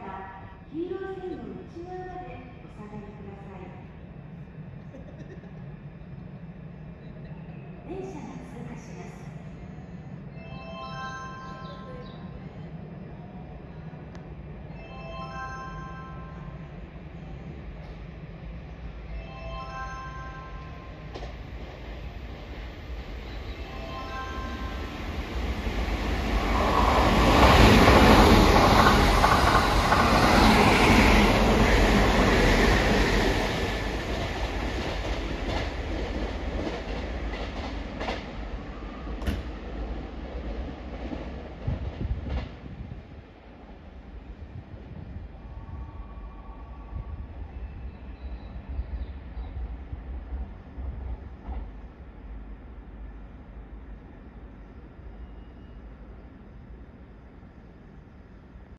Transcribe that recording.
から黄色い線の内側までお下がりください。電車が通過します。